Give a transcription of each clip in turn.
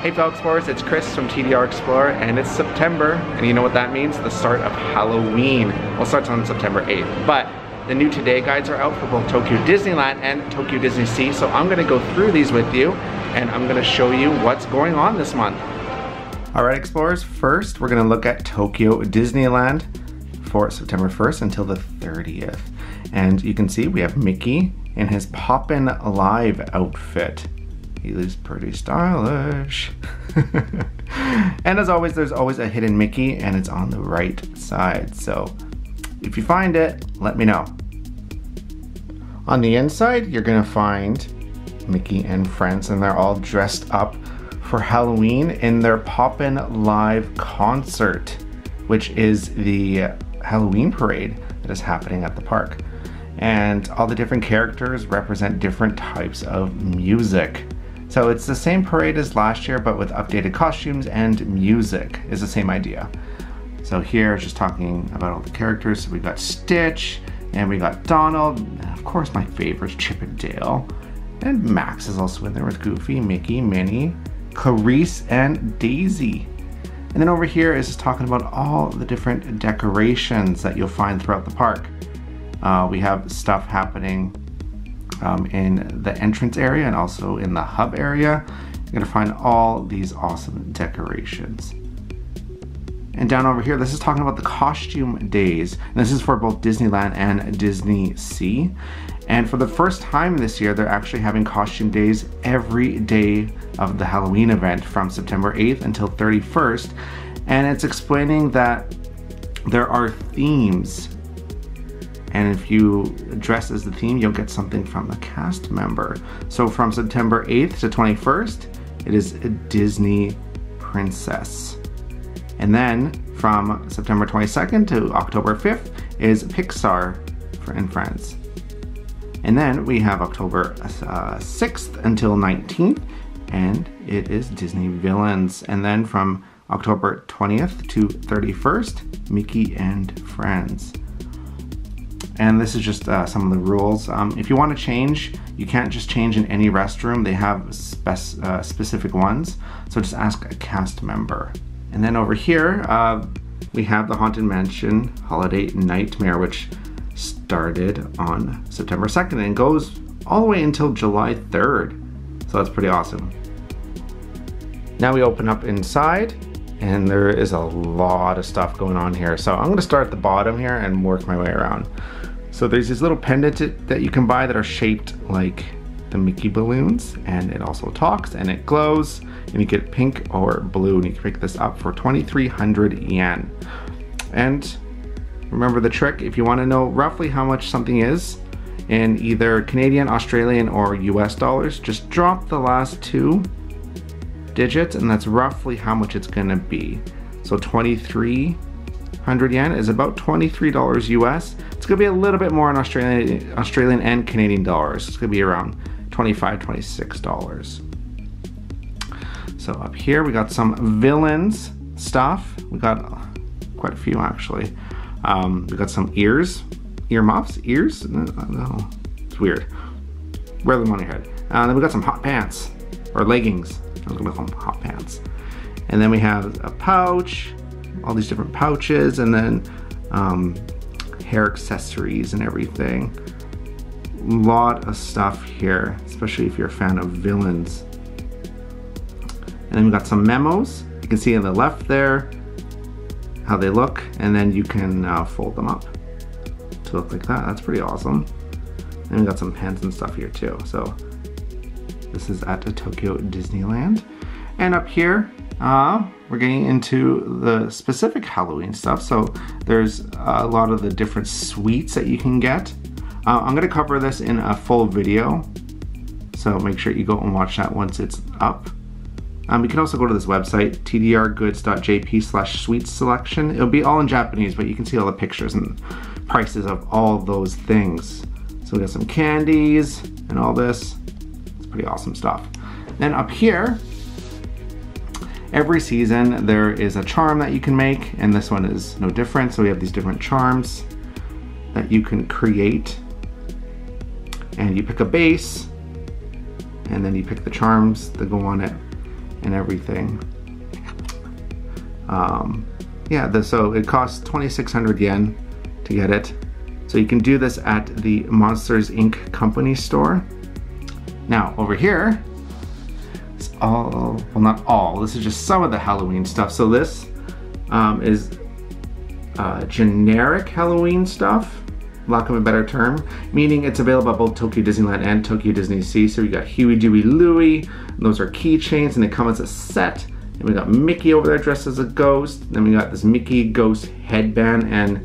Hey fellow explorers, it's Chris from TDR Explorer, and it's September, and you know what that means? The start of Halloween. Well, it starts on September 8th, but the new Today guides are out for both Tokyo Disneyland and Tokyo DisneySea, so I'm gonna go through these with you, and I'm gonna show you what's going on this month. All right, explorers, first we're gonna look at Tokyo Disneyland for September 1st until the 30th. And you can see we have Mickey in his Poppin' Live outfit. He looks pretty stylish. And as always, there's always a hidden Mickey, and it's on the right side. So if you find it, let me know. On the inside, you're gonna find Mickey and Friends, and they're all dressed up for Halloween in their Poppin' Live concert, which is the Halloween parade that is happening at the park. And all the different characters represent different types of music. So it's the same parade as last year, but with updated costumes and music is the same idea. So here it's just talking about all the characters. So we've got Stitch, and we got Donald, and of course my favorites, Chip and Dale. And Max is also in there with Goofy, Mickey, Minnie, Clarice, and Daisy. And then over here is just talking about all the different decorations that you'll find throughout the park. We have stuff happening in the entrance area and also in the hub area. You're gonna find all these awesome decorations. And down over here, this is talking about the costume days. And this is for both Disneyland and DisneySea. And for the first time this year, they're actually having costume days every day of the Halloween event from September 8th until 31st. And it's explaining that there are themes, and if you dress as the theme, you'll get something from the cast member. So from September 8th to 21st, it is a Disney princess. And then from September 22nd to October 5th is Pixar and Friends. And then we have October 6th until 19th, and it is Disney Villains. And then from October 20th to 31st, Mickey and Friends. And this is just some of the rules. If you want to change, you can't just change in any restroom. They have specific ones. So just ask a cast member. And then over here, we have the Haunted Mansion Holiday Nightmare, which started on September 2nd and goes all the way until July 3rd. So that's pretty awesome. Now we open up inside, and there is a lot of stuff going on here. So I'm gonna start at the bottom here and work my way around. So there's these little pendants that you can buy that are shaped like the Mickey balloons, and it also talks and it glows, and you get pink or blue, and you can pick this up for 2,300 yen. And remember the trick, if you wanna know roughly how much something is in either Canadian, Australian, or US dollars, just drop the last two digits, and that's roughly how much it's gonna be. So 2,300 yen is about $23 US. It's gonna be a little bit more in Australian and Canadian dollars. It's gonna be around $25, $26. So up here we got some Villains stuff. We got quite a few actually. We got some ears, earmuffs, ears? No, it's weird. Wear them on your head. Then we got some hot pants or leggings. I'm gonna call them hot pants. And then we have a pouch, all these different pouches, and then hair accessories and everything. A lot of stuff here, especially if you're a fan of Villains. And then we got some memos. You can see on the left there how they look, and then you can fold them up to look like that. That's pretty awesome. And we got some pens and stuff here too. So this is at Tokyo Disneyland. And up here, we're getting into the specific Halloween stuff. So there's a lot of the different sweets that you can get. I'm gonna cover this in a full video. So make sure you go and watch that once it's up. You can also go to this website, tdrgoods.jp/sweets selection. It'll be all in Japanese, but you can see all the pictures and prices of all those things. So we got some candies and all this. Pretty awesome stuff. Then up here, every season there is a charm that you can make, and this one is no different. So we have these different charms that you can create, and you pick a base, and then you pick the charms that go on it. and everything. So it costs 2,600 yen to get it. So you can do this at the Monsters Inc. company store. Now over here, it's all, well not all, this is just some of the Halloween stuff. So this is generic Halloween stuff, lack of a better term, meaning it's available at both Tokyo Disneyland and Tokyo DisneySea. So we got Huey, Dewey, Louie, those are keychains and they come as a set. And we got Mickey over there dressed as a ghost. Then we got this Mickey ghost headband and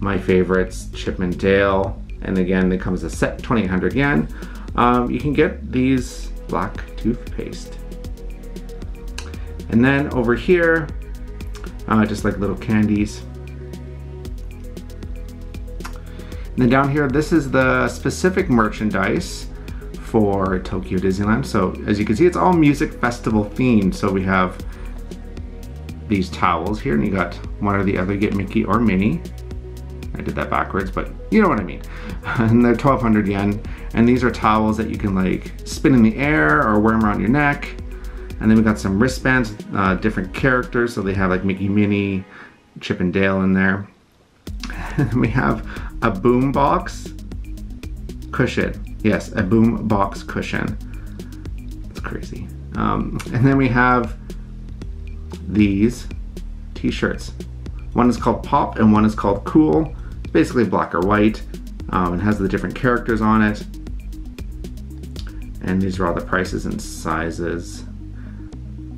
my favorites, Chip and Dale. And again, they come as a set, 2,800 yen. You can get these black toothpaste. And then over here, just like little candies. And then down here, this is the specific merchandise for Tokyo Disneyland. So as you can see, it's all music festival themed. So we have these towels here and you got one or the other, get Mickey or Minnie. I did that backwards, but you know what I mean. And they're 1,200 yen. And these are towels that you can like spin in the air or wear them around your neck. And then we got some wristbands, different characters. So they have like Mickey, Minnie, Chip and Dale in there. And then we have a boombox cushion. Yes, a boom box cushion. It's crazy. And then we have these t-shirts. One is called Pop and one is called Cool. It's basically black or white. It has the different characters on it. And these are all the prices and sizes.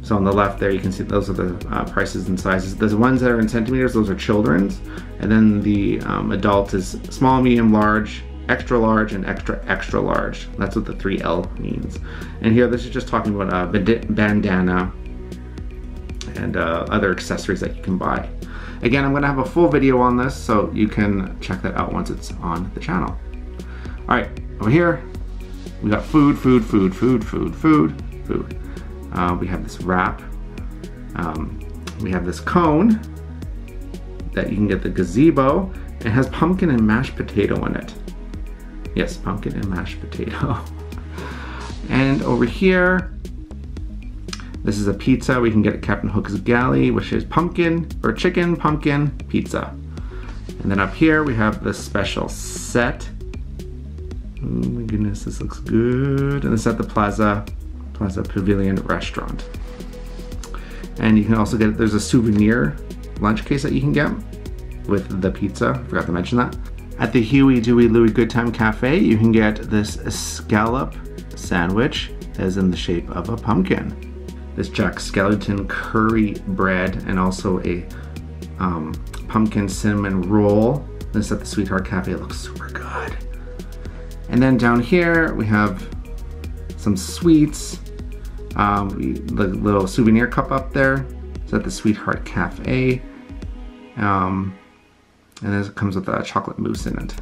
So on the left there, you can see those are the prices and sizes. The ones that are in centimeters, those are children's. And then the adult is small, medium, large, extra large, and extra, extra large. That's what the 3L means. And here, this is just talking about a bandana and other accessories that you can buy. Again, I'm gonna have a full video on this, so you can check that out once it's on the channel. All right, over here, we got food. We have this wrap. We have this cone that you can get the gazebo. It has pumpkin and mashed potato in it. Yes, pumpkin and mashed potato. And over here, this is a pizza. We can get at Captain Hook's Galley, which is pumpkin, or chicken, pumpkin, pizza. And then up here, we have this special set. Oh my goodness, this looks good. And it's at the Plaza Pavilion Restaurant. And you can also get, there's a souvenir lunch case that you can get with the pizza. Forgot to mention that. At the Huey Dewey Louie Good Time Cafe, you can get this scallop sandwich as in the shape of a pumpkin. This Jack Skellington curry bread and also a pumpkin cinnamon roll. This at the Sweetheart Cafe, it looks super good. And then down here, we have some sweets, the little souvenir cup up there. It's at the Sweetheart Cafe. And this comes with a chocolate mousse in it.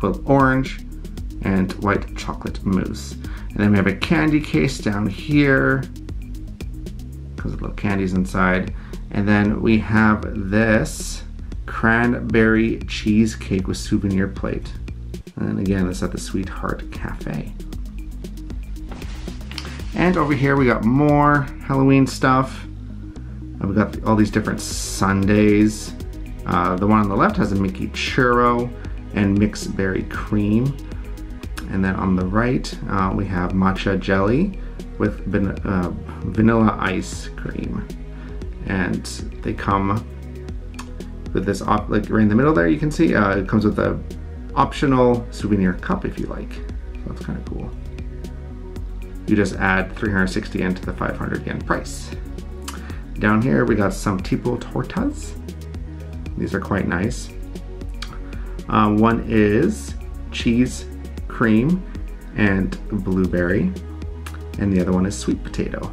Well, orange and white chocolate mousse. And then we have a candy case down here. Comes with little candies inside. And then we have this cranberry cheesecake with souvenir plate. And then again, it's at the Sweetheart Cafe. And over here we got more Halloween stuff. We've got all these different sundaes. The one on the left has a Mickey churro and mixed berry cream. And then on the right, we have matcha jelly with vanilla ice cream. And they come with this, like right in the middle there, you can see, it comes with a optional souvenir cup if you like. So that's kind of cool. You just add 360 yen to the 500 yen price. Down here, we got some tipo tortas. These are quite nice. One is cheese, cream, and blueberry. And the other one is sweet potato.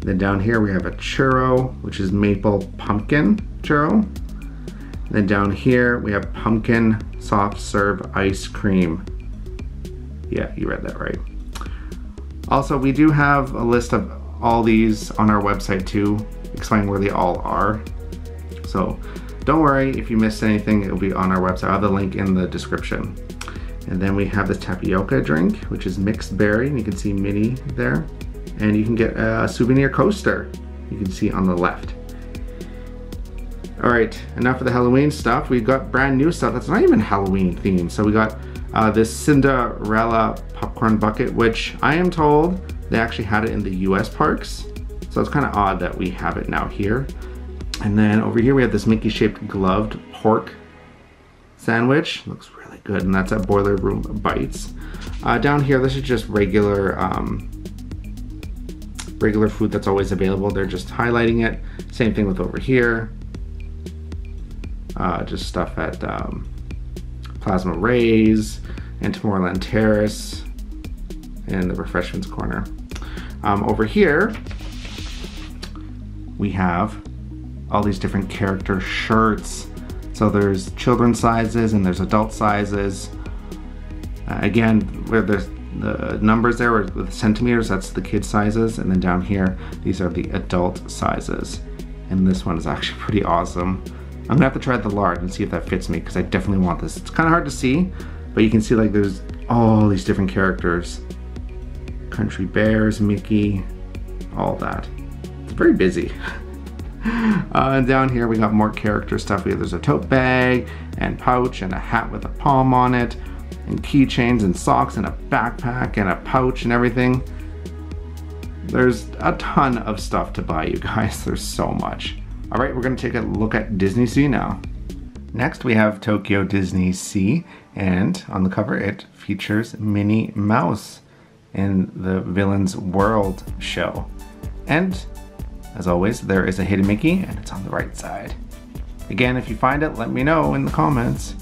Then down here we have a churro, which is maple pumpkin churro. Then down here we have pumpkin soft serve ice cream. Yeah, you read that right. Also, we do have a list of all these on our website too, explaining where they all are. So don't worry if you missed anything, it'll be on our website. I'll have the link in the description. And then we have the tapioca drink, which is mixed berry, and you can see Minnie there. and you can get a souvenir coaster you can see on the left. All right, enough of the Halloween stuff. We've got brand new stuff that's not even Halloween themed. So we got this Cinderella popcorn bucket, which I am told they actually had it in the US parks. So it's kind of odd that we have it now here. And then over here we have this Mickey-shaped gloved pork sandwich. Looks really good, and that's at Boiler Room Bites. Down here, this is just regular regular food that's always available. They're just highlighting it. Same thing with over here. Just stuff at Plasma Rays and Tomorrowland Terrace and the Refreshments Corner. Over here, we have all these different character shirts. So there's children's sizes and there's adult sizes. Again, where the numbers there, with the centimeters, that's the kid sizes. And then down here, these are the adult sizes. And this one is actually pretty awesome. I'm gonna have to try the large and see if that fits me, because I definitely want this. It's kind of hard to see, but you can see like there's all these different characters. Country Bears, Mickey, all that. It's very busy. And down here we got more character stuff. There's a tote bag and pouch and a hat with a palm on it and keychains and socks and a backpack and a pouch and everything. There's a ton of stuff to buy, you guys. There's so much. All right, we're gonna take a look at DisneySea now. Next we have Tokyo DisneySea, and on the cover it features Minnie Mouse in the Villains World show. And as always, there is a hidden Mickey, and it's on the right side. Again, if you find it, let me know in the comments.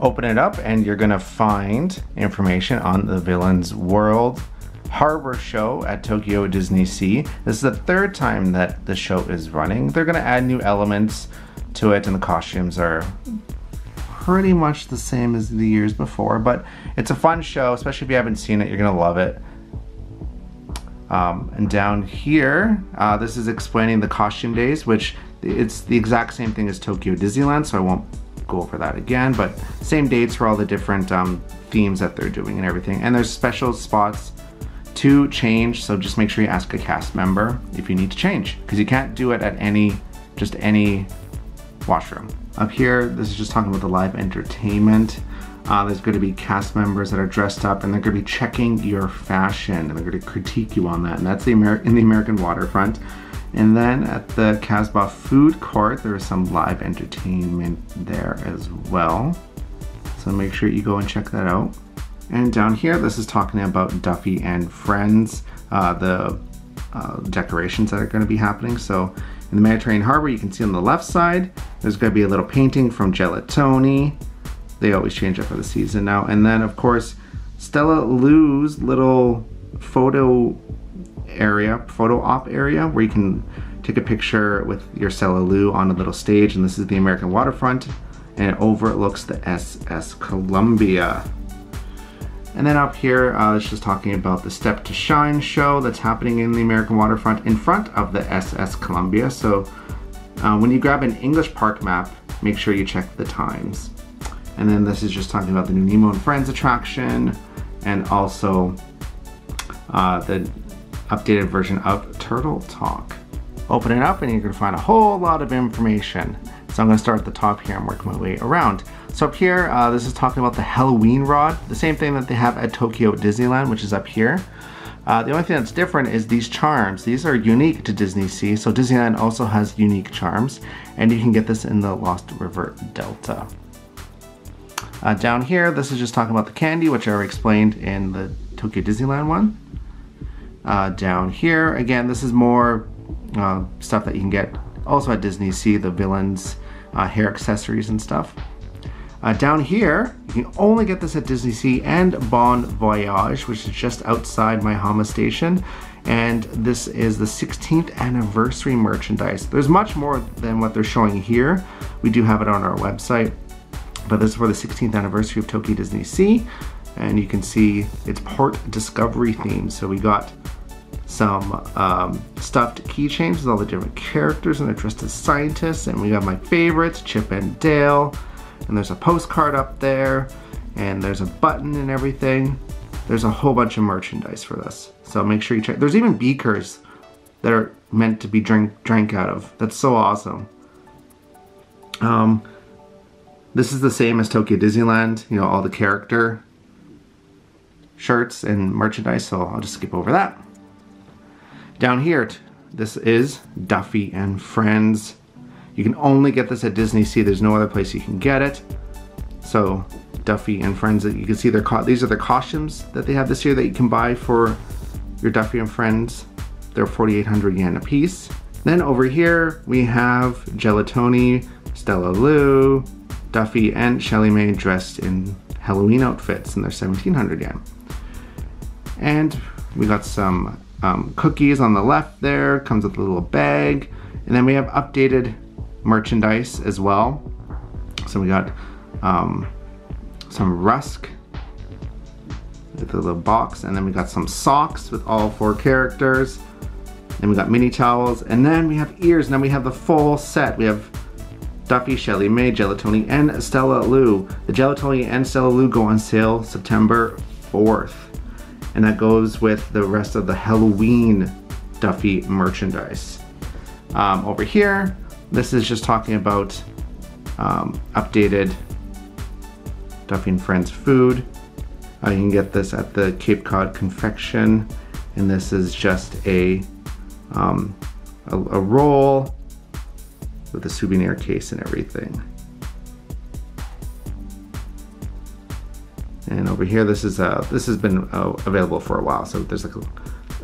Open it up and you're gonna find information on the Villains World Harbor show at Tokyo DisneySea. This is the third time that the show is running. They're gonna add new elements to it, and the costumes are pretty much the same as the years before, but it's a fun show, especially if you haven't seen it, you're gonna love it. And down here, this is explaining the costume days, which it's the exact same thing as Tokyo Disneyland, so I won't go over that again, but same dates for all the different themes that they're doing and everything. And there's special spots to change, so just make sure you ask a cast member if you need to change, because you can't do it at any washroom. Up here, this is just talking about the live entertainment. There's going to be cast members that are dressed up, and they're going to be checking your fashion, and they're going to critique you on that, and that's in the American Waterfront. And then at the Casbah food court, there is some live entertainment there as well, so make sure you go and check that out. And down here, this is talking about Duffy and Friends, the decorations that are going to be happening. So in the Mediterranean Harbor, you can see on the left side, there's going to be a little painting from Gelatoni. They always change up for the season now. And then, of course, Stella Lou's little photo area, photo op area, where you can take a picture with your Stella Lou on a little stage. And this is the American Waterfront, and it overlooks the SS Columbia. And then up here, it's just talking about the Step to Shine show that's happening in the American Waterfront in front of the SS Columbia. So when you grab an English park map, make sure you check the times. And then this is just talking about the new Nemo and Friends attraction, and also the updated version of Turtle Talk. Open it up and you're gonna find a whole lot of information. So I'm gonna start at the top here and work my way around. So up here, this is talking about the Halloween rod, the same thing that they have at Tokyo Disneyland, which is up here. The only thing that's different is these charms. These are unique to DisneySea, so Disneyland also has unique charms, and you can get this in the Lost River Delta. Down here, this is just talking about the candy, which I already explained in the Tokyo Disneyland one. Down here, again, this is more stuff that you can get also at DisneySea, the villains, hair accessories and stuff. Down here, you can only get this at DisneySea and Bon Voyage, which is just outside my Hama station. And this is the 16th anniversary merchandise. There's much more than what they're showing here. We do have it on our website, but this is for the 16th anniversary of Tokyo DisneySea. And you can see it's Port Discovery themed. So we got some stuffed keychains with all the different characters, and they're dressed as scientists. And we got my favorites, Chip and Dale. And there's a postcard up there, and there's a button and everything. There's a whole bunch of merchandise for this, so make sure you check. There's even beakers that are meant to be drank out of. That's so awesome. This is the same as Tokyo Disneyland, you know, all the character shirts and merchandise, so I'll just skip over that. Down here, this is Duffy and Friends. You can only get this at DisneySea. There's no other place you can get it. So Duffy and Friends, you can see their these are the costumes that they have this year that you can buy for your Duffy and Friends. They're 4,800 yen a piece. Then over here we have Gelatoni, Stella Lou, Duffy, and Shelley Mae dressed in Halloween outfits, and they're 1,700 yen. And we got some cookies on the left there. Comes with a little bag. And then we have updated merchandise as well. So we got some Rusk with a little box, and then we got some socks with all four characters. Then we got mini towels, and then we have ears, and then we have the full set. We have Duffy, Shelley Mae, Gelatoni, and Stella Lou. The Gelatoni and Stella Lou go on sale September 4th, and that goes with the rest of the Halloween Duffy merchandise. Over here, this is just talking about updated Duffy and Friends food. You can get this at the Cape Cod Confection, and this is just a roll with a souvenir case and everything. And over here, this is this has been available for a while. So there's like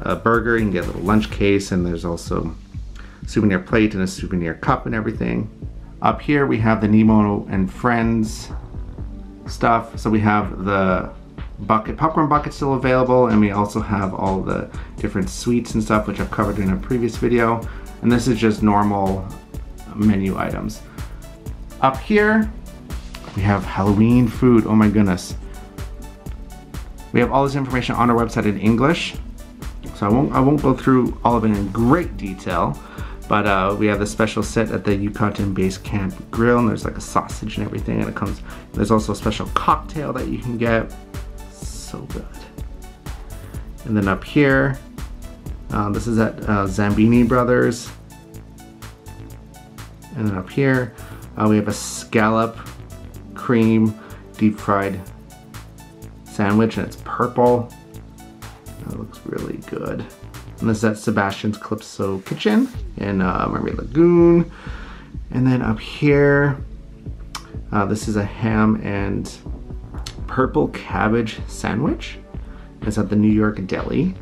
a burger. You can get a little lunch case, and there's also a souvenir plate and a souvenir cup and everything. Up here we have the Nemo and Friends stuff. So we have the bucket, popcorn bucket, still available, and we also have all the different sweets and stuff, which I've covered in a previous video. And this is just normal menu items. Up here we have Halloween food. Oh my goodness. We have all this information on our website in English, so I won't go through all of it in great detail, but we have the special set at the Yucatan Base Camp Grill, and there's like a sausage and everything, and it comes, there's also a special cocktail that you can get. So good. And then up here, this is at Zambini Brothers. And then up here, we have a scallop cream deep fried sandwich, and it's purple. That looks really good. And this is at Sebastian's Calypso Kitchen in Mermaid Lagoon. And then up here, this is a ham and purple cabbage sandwich. It's at the New York Deli.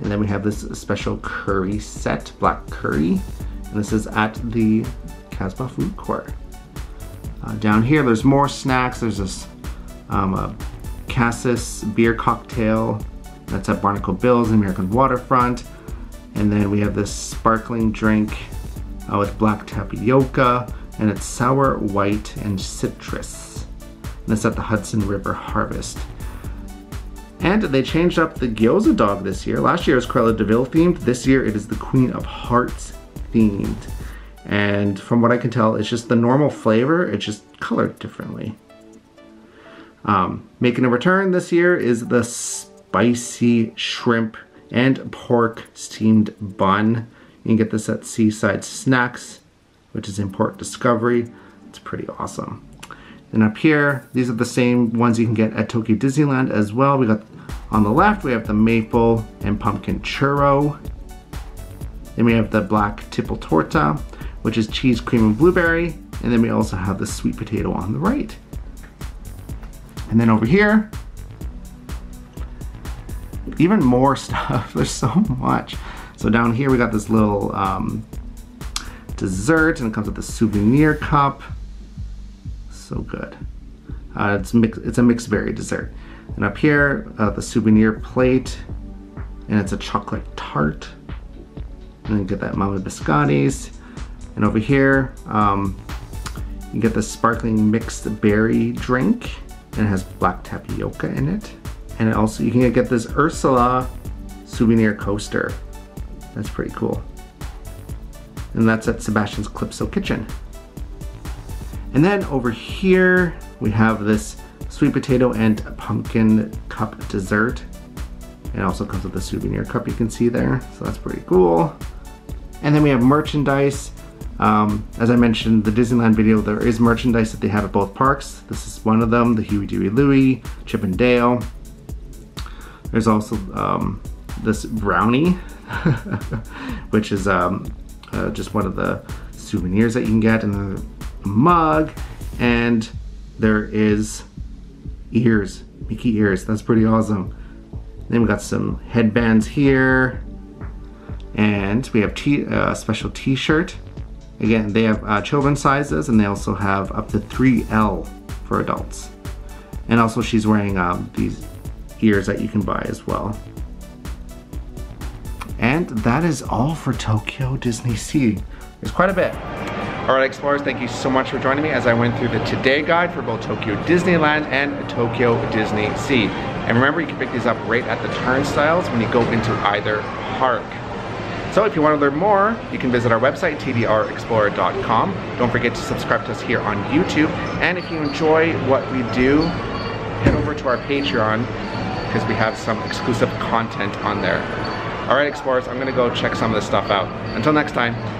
And then we have this special curry set, black curry. And this is at the Casbah food court. Down here, there's more snacks. There's this a Cassis beer cocktail. That's at Barnacle Bill's, American Waterfront. And then we have this sparkling drink with black tapioca, and it's sour, white, and citrus. And it's at the Hudson River Harvest. And they changed up the gyoza dog this year. Last year it was Cruella de Vil themed. This year it is the Queen of Hearts themed. And from what I can tell, it's just the normal flavor. It's just colored differently. Making a return this year is the spicy shrimp and pork steamed bun. You can get this at Seaside Snacks, which is in Port Discovery. It's pretty awesome. And up here, these are the same ones you can get at Tokyo Disneyland as well. We got, on the left, we have the maple and pumpkin churro. Then we have the black tipple torta, which is cheese, cream, and blueberry. And then we also have the sweet potato on the right. And then over here, even more stuff. There's so much. So down here, we got this little dessert, and it comes with a souvenir cup. So good. It's a mixed berry dessert. And up here, the souvenir plate, and it's a chocolate tart. And then get that Mama Biscottis. And over here, you get the sparkling mixed berry drink, and it has black tapioca in it. And it also, you can get this Ursula souvenir coaster. That's pretty cool. And that's at Sebastian's Calypso Kitchen. And then over here, we have this sweet potato and pumpkin cup dessert. It also comes with a souvenir cup you can see there, so that's pretty cool. And then we have merchandise. As I mentioned, the Disneyland video, there is merchandise that they have at both parks. This is one of them, the Huey Dewey Louie, Chip and Dale. There's also this brownie, which is just one of the souvenirs that you can get, and then a mug, and there is ears, Mickey ears. That's pretty awesome. Then we got some headbands here, and we have a special t-shirt. Again, they have children's sizes, and they also have up to 3L for adults. And also she's wearing these ears that you can buy as well. And that is all for Tokyo DisneySea. There's quite a bit. All right, explorers, thank you so much for joining me as I went through the Today Guide for both Tokyo Disneyland and Tokyo DisneySea. And remember, you can pick these up right at the turnstiles when you go into either park. So if you want to learn more, you can visit our website, tdrexplorer.com. Don't forget to subscribe to us here on YouTube. And if you enjoy what we do, head over to our Patreon, because we have some exclusive content on there. All right, explorers, I'm going to go check some of this stuff out. Until next time.